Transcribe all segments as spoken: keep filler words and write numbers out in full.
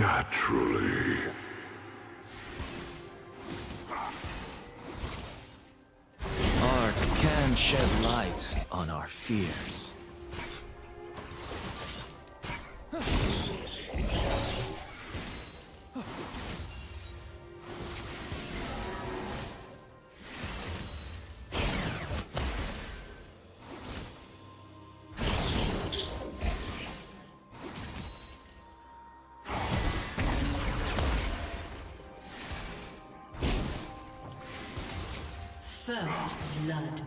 Naturally. Art can shed light on our fears. First blood.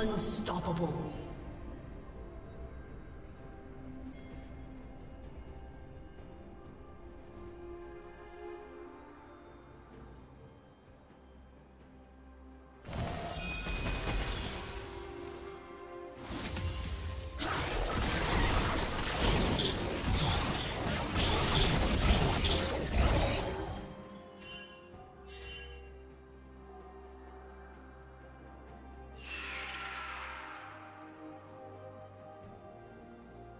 Unstoppable.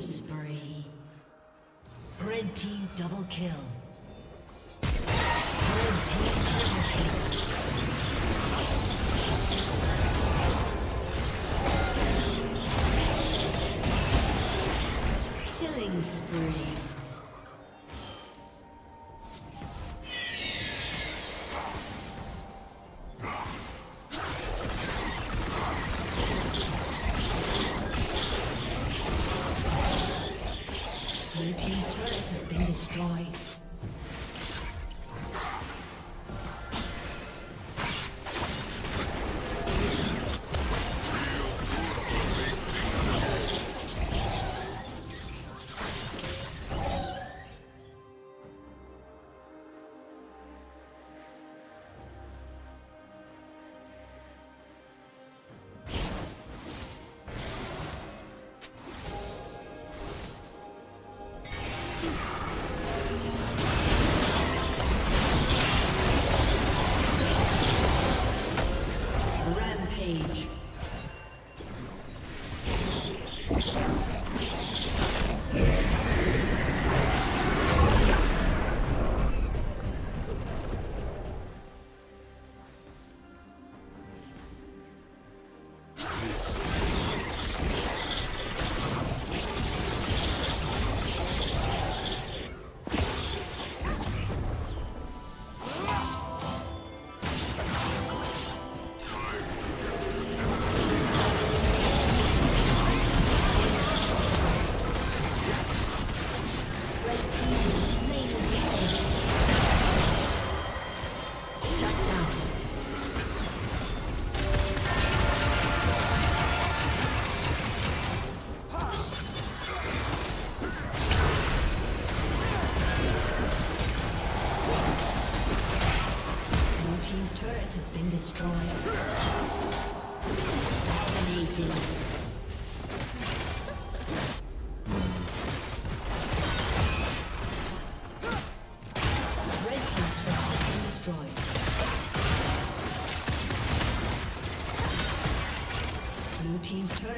Spree. Red team double kill. Red team double kill. Killing spree.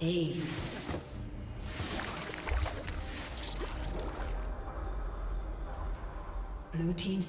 Aced. Blue team's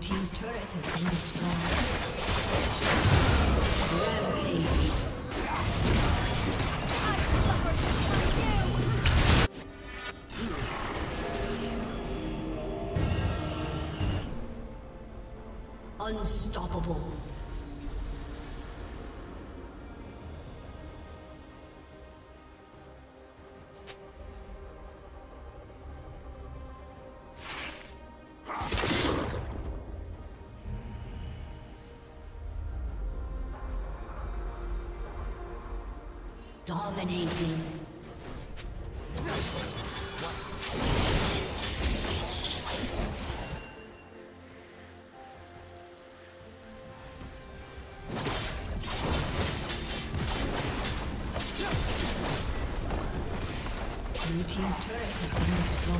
Team's turret has been destroyed. Rampage. I suffer just like you. Unstoppable. Dominating.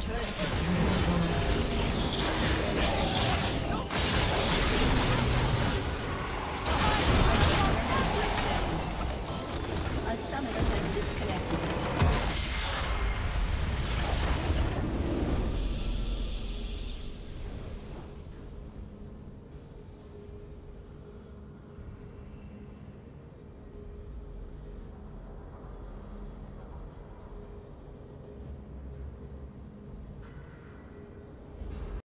Turret